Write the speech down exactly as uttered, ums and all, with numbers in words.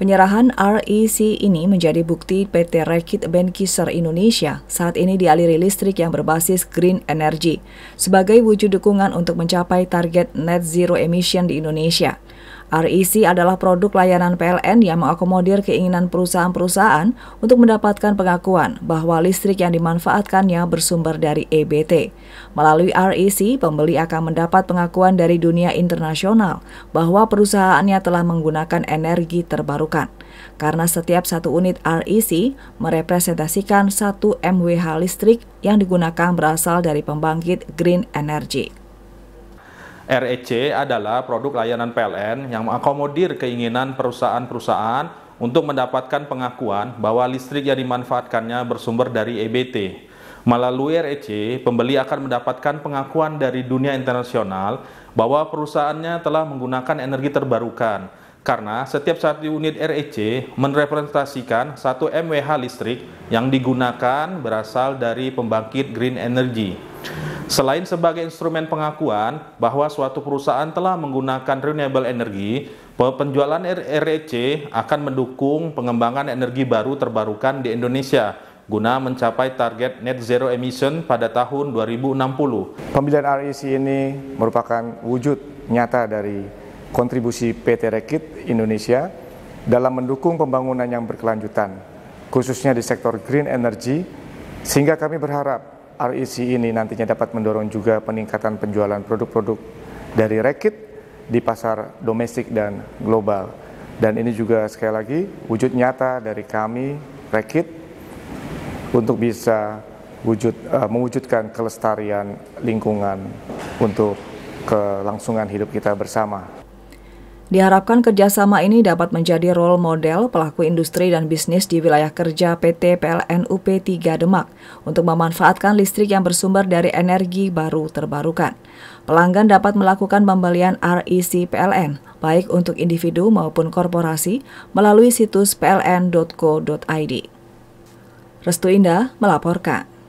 Penyerahan R E C ini menjadi bukti P T Reckitt Benckiser Indonesia saat ini dialiri listrik yang berbasis green energy sebagai wujud dukungan untuk mencapai target net zero emission di Indonesia. R E C adalah produk layanan P L N yang mengakomodir keinginan perusahaan-perusahaan untuk mendapatkan pengakuan bahwa listrik yang dimanfaatkannya bersumber dari E B T. Melalui R E C, pembeli akan mendapat pengakuan dari dunia internasional bahwa perusahaannya telah menggunakan energi terbarukan. Karena setiap satu unit R E C merepresentasikan satu M W H listrik yang digunakan berasal dari pembangkit green energy. R E C adalah produk layanan P L N yang mengakomodir keinginan perusahaan-perusahaan untuk mendapatkan pengakuan bahwa listrik yang dimanfaatkannya bersumber dari E B T. Melalui R E C, pembeli akan mendapatkan pengakuan dari dunia internasional bahwa perusahaannya telah menggunakan energi terbarukan, karena setiap satu unit R E C merepresentasikan satu M W H listrik yang digunakan berasal dari pembangkit green energy. Selain sebagai instrumen pengakuan bahwa suatu perusahaan telah menggunakan renewable energy, penjualan R E C akan mendukung pengembangan energi baru terbarukan di Indonesia guna mencapai target net zero emission pada tahun dua ribu enam puluh. Pembelian R E C ini merupakan wujud nyata dari kontribusi P T Reckitt Indonesia dalam mendukung pembangunan yang berkelanjutan, khususnya di sektor green energy, sehingga kami berharap R E C ini nantinya dapat mendorong juga peningkatan penjualan produk-produk dari Reckitt di pasar domestik dan global. Dan ini juga sekali lagi wujud nyata dari kami Reckitt untuk bisa wujud, uh, mewujudkan kelestarian lingkungan untuk kelangsungan hidup kita bersama. Diharapkan kerjasama ini dapat menjadi role model pelaku industri dan bisnis di wilayah kerja P T P L N U P tiga Demak untuk memanfaatkan listrik yang bersumber dari energi baru terbarukan. Pelanggan dapat melakukan pembelian R E C P L N, baik untuk individu maupun korporasi, melalui situs P L N dot co dot I D. Restu Indah melaporkan.